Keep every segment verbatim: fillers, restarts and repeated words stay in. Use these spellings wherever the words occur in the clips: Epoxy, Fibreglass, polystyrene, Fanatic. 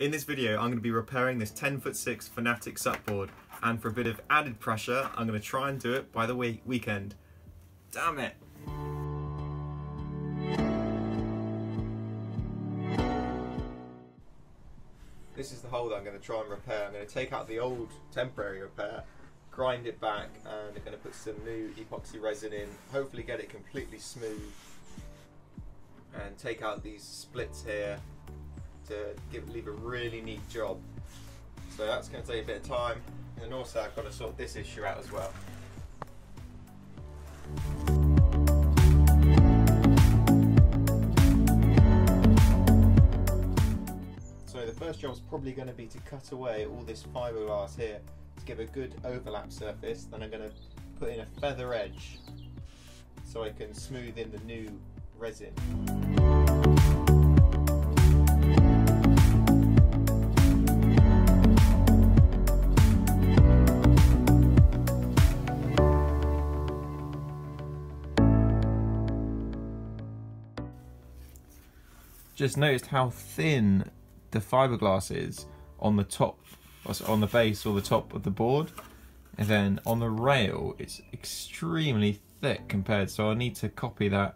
In this video, I'm going to be repairing this ten foot six Fanatic supboard, and for a bit of added pressure, I'm going to try and do it by the week weekend. Damn it! This is the hole that I'm going to try and repair. I'm going to take out the old temporary repair, grind it back, and I'm going to put some new epoxy resin in, hopefully get it completely smooth, and take out these splits here to give, leave a really neat job. So that's going to take a bit of time, and also I've got to sort this issue out as well. So the first job is probably going to be to cut away all this fiberglass here to give a good overlap surface. Then I'm going to put in a feather edge so I can smooth in the new resin. Just noticed how thin the fiberglass is on the top, on the base or the top of the board, and then on the rail it's extremely thick compared, so I need to copy that.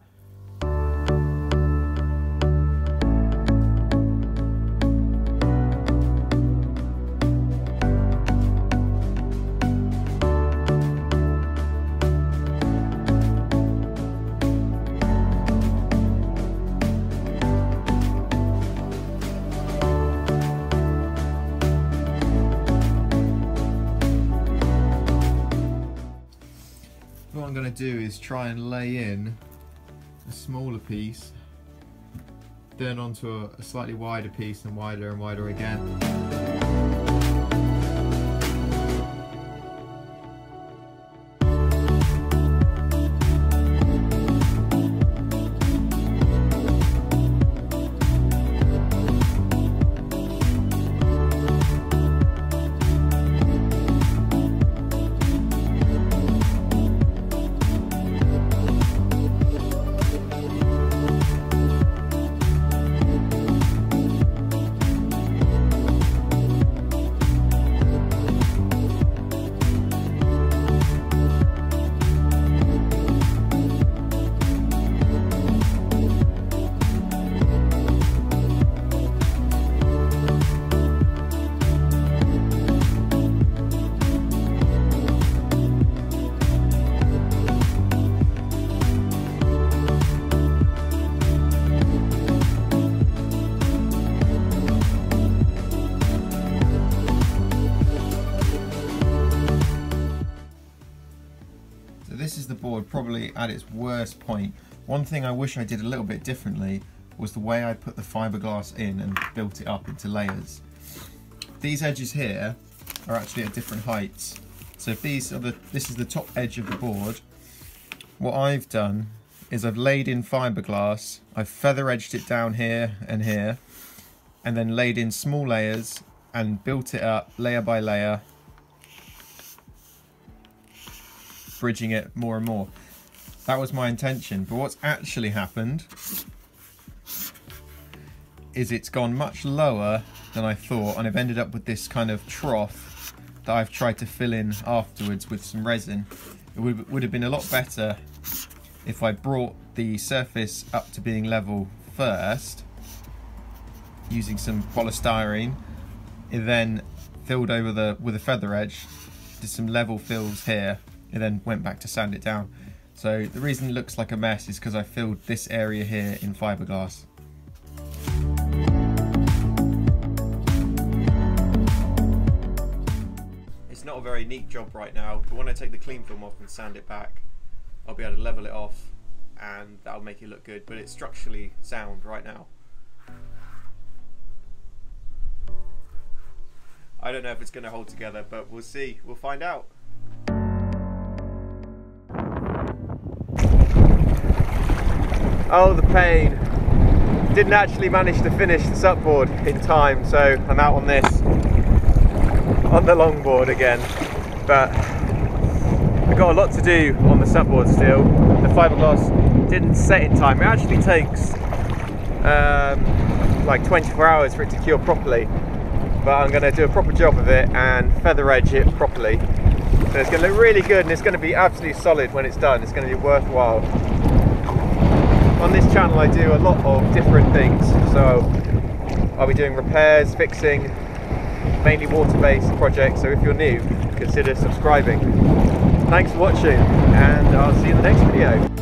What I'm going to do is try and lay in a smaller piece, then onto a, a slightly wider piece, and wider and wider again. This is the board probably at its worst point. One thing I wish I did a little bit differently was the way I put the fiberglass in and built it up into layers. These edges here are actually at different heights. So if these are the, this is the top edge of the board. What I've done is I've laid in fiberglass, I've feather edged it down here and here, and then laid in small layers and built it up layer by layer, bridging it more and more. That was my intention, but what's actually happened is it's gone much lower than I thought, and I've ended up with this kind of trough that I've tried to fill in afterwards with some resin. It would, would have been a lot better if I brought the surface up to being level first, using some polystyrene, and then filled over the with a feather edge, did some level fills here, and then went back to sand it down. So the reason it looks like a mess is because I filled this area here in fiberglass. It's not a very neat job right now, but when I take the clean film off and sand it back, I'll be able to level it off, and that'll make it look good, but it's structurally sound right now. I don't know if it's going to hold together, but we'll see, we'll find out. Oh, the pain. Didn't actually manage to finish the supboard in time, so I'm out on this, on the longboard again. But I've got a lot to do on the supboard still. The fiberglass didn't set in time. It actually takes um, like twenty-four hours for it to cure properly. but I'm going to do a proper job of it and feather edge it properly. And it's going to look really good, and it's going to be absolutely solid when it's done. It's going to be worthwhile. On this channel I do a lot of different things, so I'll be doing repairs, fixing, mainly water-based projects, so if you're new, consider subscribing. Thanks for watching, and I'll see you in the next video.